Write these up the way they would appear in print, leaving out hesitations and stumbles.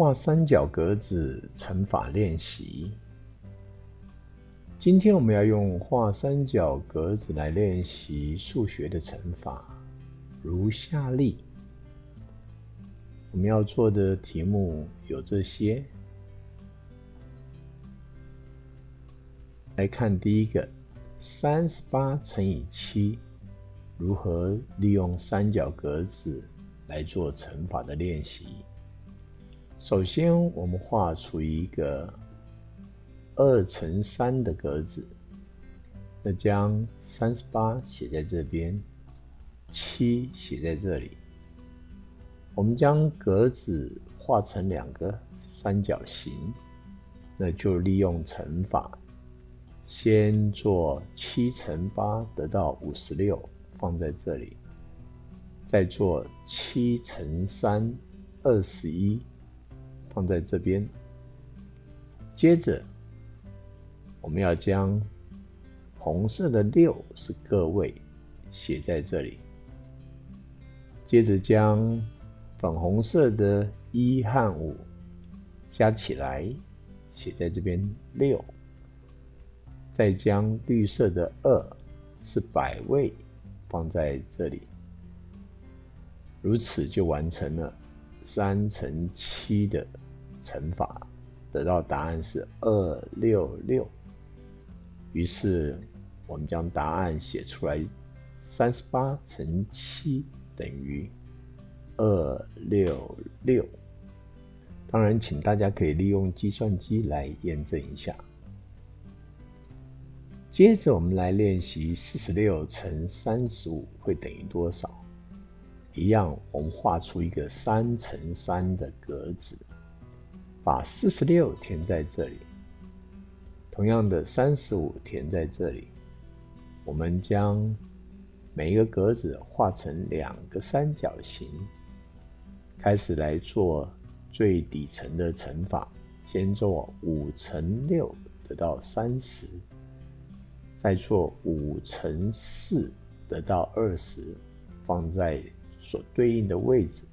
画三角格子乘法练习。今天我们要用画三角格子来练习数学的乘法，如下例。我们要做的题目有这些。来看第一个， 38乘以7，如何利用三角格子来做乘法的练习？首先，我们画出一个2乘3的格子，那将38写在这边，7写在这里。我们将格子画成两个三角形，那就利用乘法，先做7乘8得到56，放在这里，再做7乘3 21。放在这边，接着我们要将红色的6是个位，写在这里。接着将粉红色的1和5加起来，写在这边6。再将绿色的2是百位，放在这里。如此就完成了3乘7的乘法，得到答案是266。于是我们将答案写出来， 38乘7等于266。当然，请大家可以利用计算机来验证一下。接着我们来练习46乘35会等于多少。一样，我们画出一个3乘3的格子，把46填在这里，同样的35填在这里。我们将每一个格子画成两个三角形，开始来做最底层的乘法。先做5乘6得到30，再做5乘4得到20，放在所对应的位置。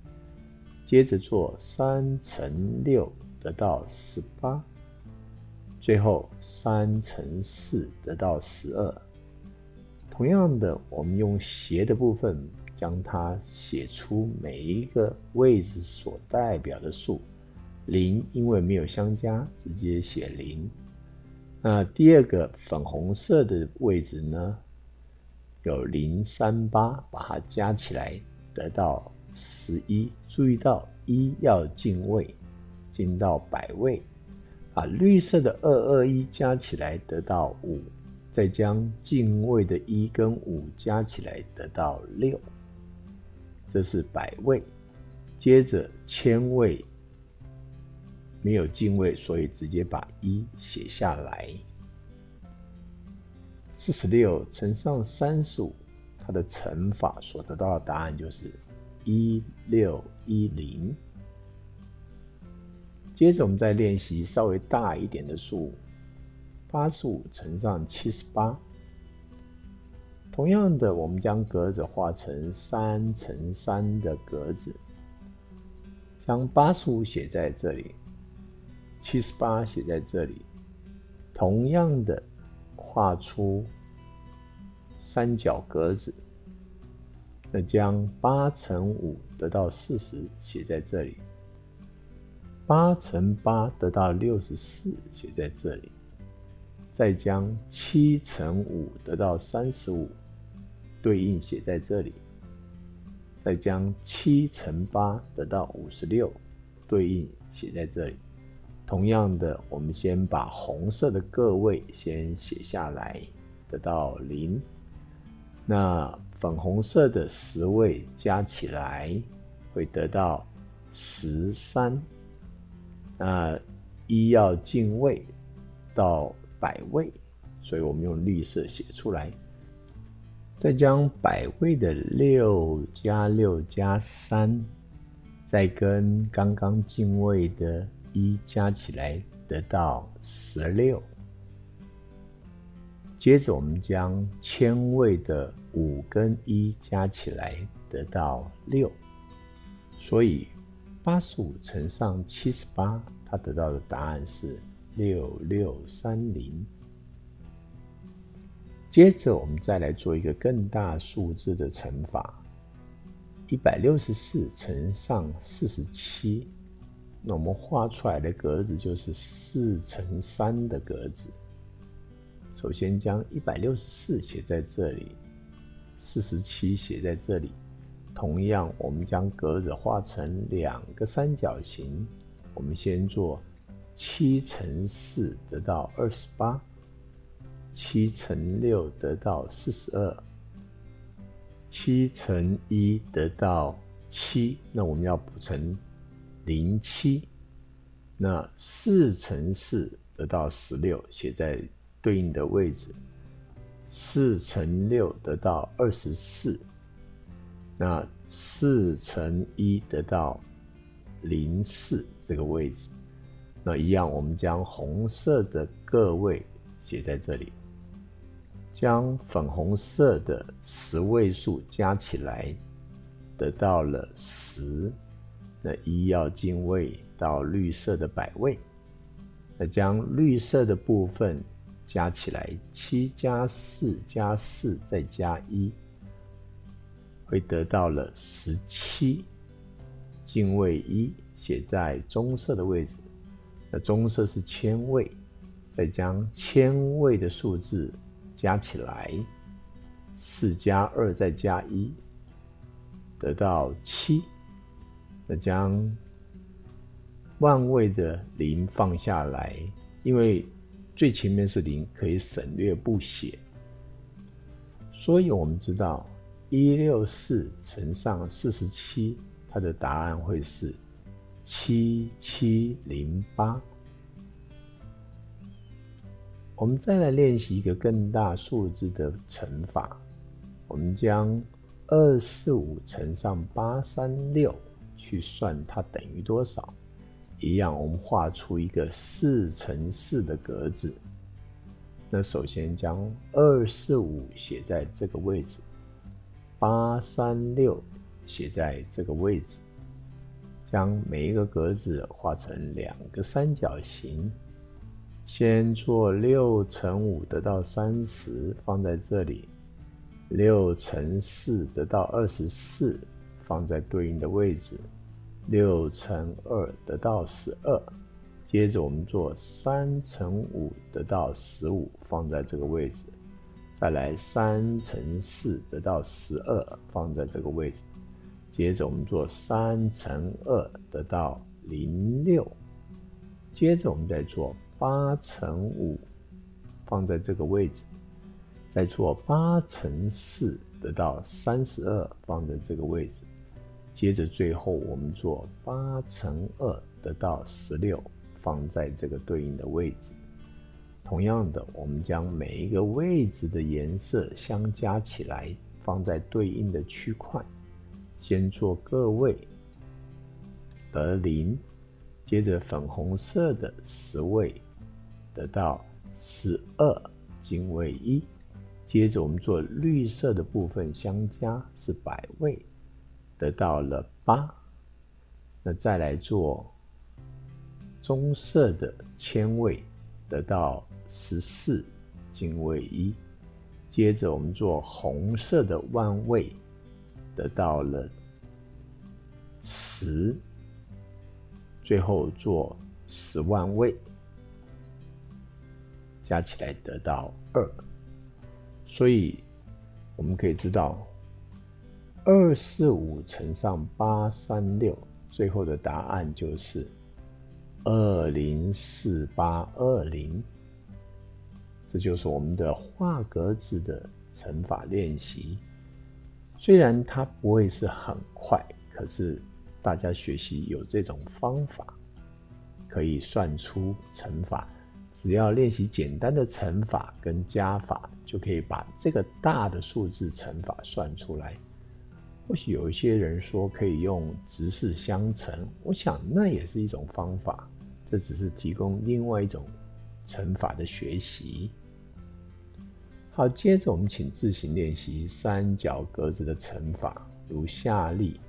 接着做3乘6得到18，最后3乘4得到12。同样的，我们用斜的部分将它写出每一个位置所代表的数。0因为没有相加，直接写0。那第二个粉红色的位置呢，有038，把它加起来得到11，注意到1要进位，进到百位。把绿色的221加起来得到5，再将进位的1跟5加起来得到6，这是百位。接着千位没有进位，所以直接把1写下来。46乘上35，它的乘法所得到的答案就是1610。接着我们再练习稍微大一点的数，85乘上78。同样的，我们将格子画成3乘3的格子，将85写在这里，78写在这里。同样的，画出三角格子，那将8乘5得到40写在这里，8乘8得到64写在这里，再将7乘5得到35对应写在这里，再将7乘8得到56对应写在这里。同样的，我们先把红色的个位先写下来，得到0。那粉红色的十位加起来会得到13，那1要进位到百位，所以我们用绿色写出来，再将百位的6加6加3，再跟刚刚进位的1加起来得到16。接着我们将千位的5跟1加起来得到6，所以85乘上78，他得到的答案是6630。接着我们再来做一个更大数字的乘法，164乘上47，那我们画出来的格子就是4乘3的格子。首先将164写在这里，47写在这里。同样，我们将格子画成两个三角形。我们先做7乘4，得到28；7乘6得到42；7乘1得到7。那我们要补成07。那4乘4得到16，写在对应的位置。4乘6得到24。那4乘1得到04这个位置，那一样我们将红色的个位写在这里，将粉红色的十位数加起来，得到了10。那1要进位到绿色的百位，那将绿色的部分加起来，7加4加4再加1。会得到了17，进位1，写在棕色的位置。那棕色是千位，再将千位的数字加起来，4加2再加1，得到7。那将万位的0放下来，因为最前面是0，可以省略不写。所以我们知道，164乘上47，它的答案会是7708。我们再来练习一个更大数字的乘法，我们将245乘上836去算它等于多少。一样，我们画出一个4乘4的格子。那首先将245写在这个位置。836写在这个位置，将每一个格子画成两个三角形。先做6乘5得到30，放在这里；6乘4得到24，放在对应的位置；6乘2得到12。接着我们做3乘5得到15，放在这个位置。再来3乘4得到12，放在这个位置。接着我们做3乘2得到06。接着我们再做8乘5，放在这个位置。再做8乘4得到32，放在这个位置。接着最后我们做8乘2得到16，放在这个对应的位置。同样的，我们将每一个位置的颜色相加起来，放在对应的区块。先做个位得0，接着粉红色的十位得到12，进位1。接着我们做绿色的部分相加是百位，得到了8。那再来做棕色的千位，得到14，进位1。接着我们做红色的万位，得到了10。最后做10万位，加起来得到2。所以我们可以知道，245乘上836，最后的答案就是204820，这就是我们的画格子的乘法练习。虽然它不会是很快，可是大家学习有这种方法，可以算出乘法。只要练习简单的乘法跟加法，就可以把这个大的数字乘法算出来。或许有一些人说可以用直式相乘，我想那也是一种方法。这只是提供另外一种乘法的学习。好，接着我们请自行练习三角格子的乘法，如下例。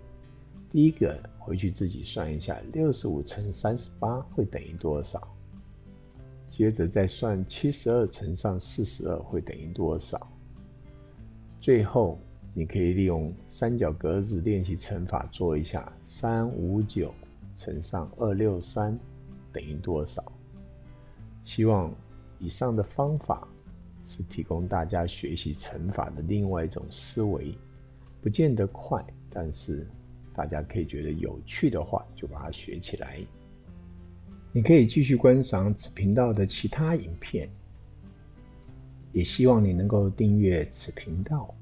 第一个，回去自己算一下， 65乘38会等于多少？接着再算72乘上42会等于多少？最后，你可以利用三角格子练习乘法做一下359乘上263等于多少？希望以上的方法是提供大家学习乘法的另外一种思维，不见得快，但是大家可以觉得有趣的话，就把它学起来。你可以继续观赏此频道的其他影片，也希望你能够订阅此频道。